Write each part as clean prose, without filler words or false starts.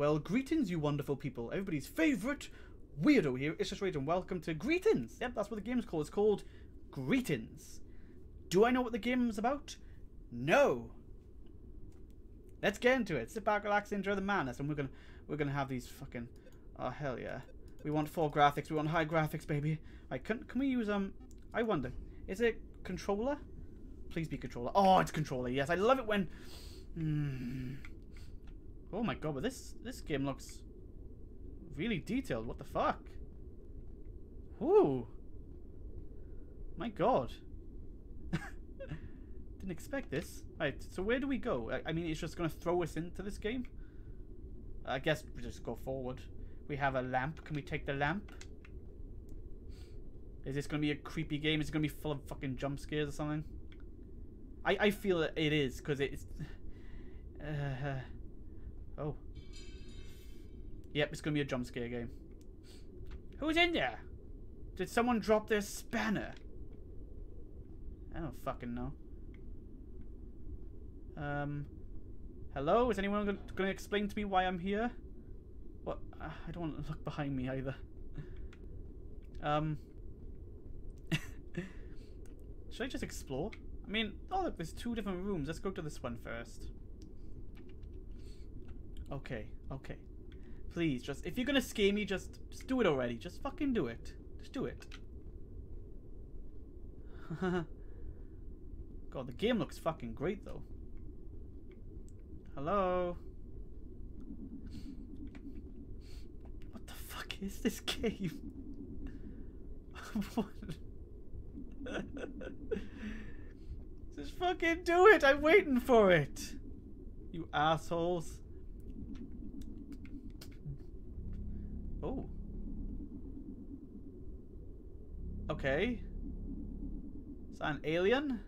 Well, greetings, you wonderful people. Everybody's favourite weirdo here. It's Just Rage and welcome to Greetings. Yep, that's what the game's called. It's called Greetings. Do I know what the game's about? No. Let's get into it. Sit back, relax, enjoy the madness, and we're gonna have these fucking... Oh, hell yeah. We want full graphics. We want high graphics, baby. Right, can we use... I wonder. Is it controller? Please be controller. Oh, it's controller. Yes, I love it when... Oh my god, but this game looks really detailed. What the fuck? Ooh. My god. Didn't expect this. Right, so where do we go? I mean, it's just going to throw us into this game. I guess we just go forward. We have a lamp. Can we take the lamp? Is this going to be a creepy game? Is it going to be full of fucking jump scares or something? I feel it is, because it's... Oh. Yep, it's going to be a jump scare game. Who's in there? Did someone drop their spanner? I don't fucking know. Hello? Is anyone going to explain to me why I'm here? What? I don't want to look behind me either. Should I just explore? I mean, oh look, there's two different rooms. Let's go to this one first. Okay, okay. Please, just... If you're gonna scare me, just do it already. Just fucking do it. Just do it. God, the game looks fucking great, though. Hello? What the fuck is this game? What? Just fucking do it! I'm waiting for it! You assholes. Oh. Okay. Is that an alien?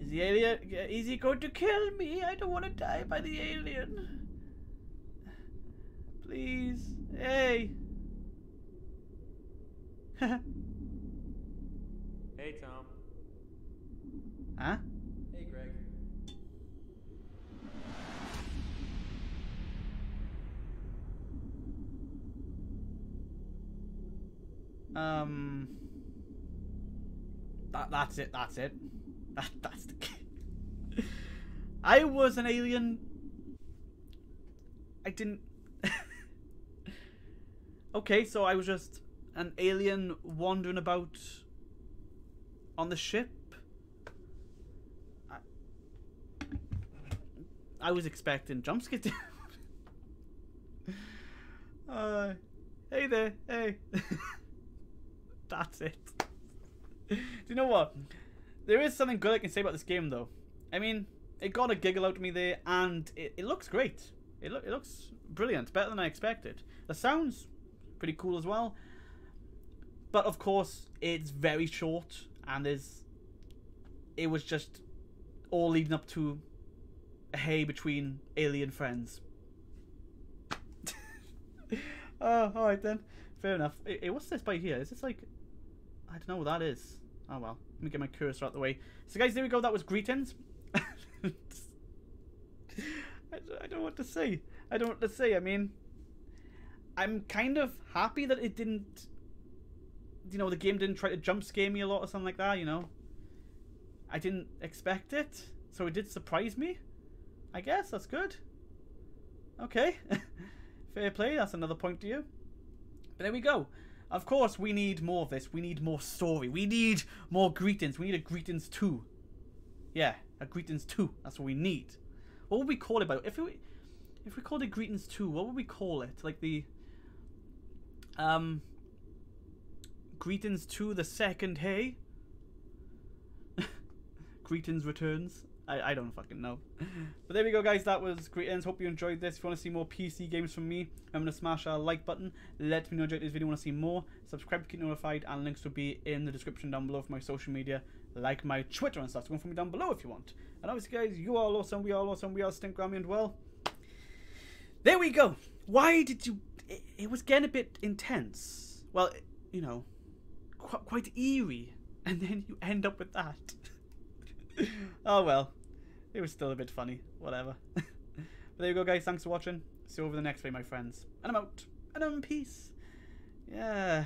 Is the alien... Is he going to kill me? I don't want to die by the alien. Please. Hey. Hey, Tom. Huh? Hey, Greg. That's the game. I was an alien. I didn't... Okay, so I was just an alien wandering about on the ship. I was expecting jump scare. Hey there, hey. That's it. Do you know what? There is something good I can say about this game, though. I mean, it got a giggle out of me there, and it looks great. It looks brilliant, better than I expected. The sound's pretty cool as well. But of course, it's very short, and it was just all leading up to a hey between alien friends. Oh, all right then. Fair enough. Hey, what's this by here? Is this like... I don't know what that is. Oh well. Let me get my cursor out of the way. So guys, there we go. That was Greetings. I don't know what to say. I don't know what to say. I mean, I'm kind of happy that it didn't... You know, the game didn't try to jump scare me a lot or something like that, you know. I didn't expect it. So it did surprise me. I guess. That's good. Okay. Fair play. That's another point to you. But there we go. Of course, we need more of this. We need more story. We need more Greetings. We need a Greetings 2. Yeah, a Greetings 2. That's what we need. What would we call it, by the way? If we called it Greetings 2, what would we call it? Like the... Greetings 2, the second hey? Greetings Returns? I don't fucking know. But there we go, guys. That was Greetings. Hope you enjoyed this. If you want to see more PC games from me, remember to smash that like button. Let me know if you enjoyed this video. Want to see more? Subscribe to keep notified. And links will be in the description down below for my social media, like my Twitter and stuff. So go for me down below if you want. And obviously, guys, you are awesome. We are awesome. We are Stinkgrammy, and well, there we go. Why did you? It was getting a bit intense. Well, you know, quite eerie, and then you end up with that. Oh well. It was still a bit funny, whatever. But But there you go, guys. Thanks for watching. See you over the next way, my friends. And I'm out. And I'm in peace. Yeah.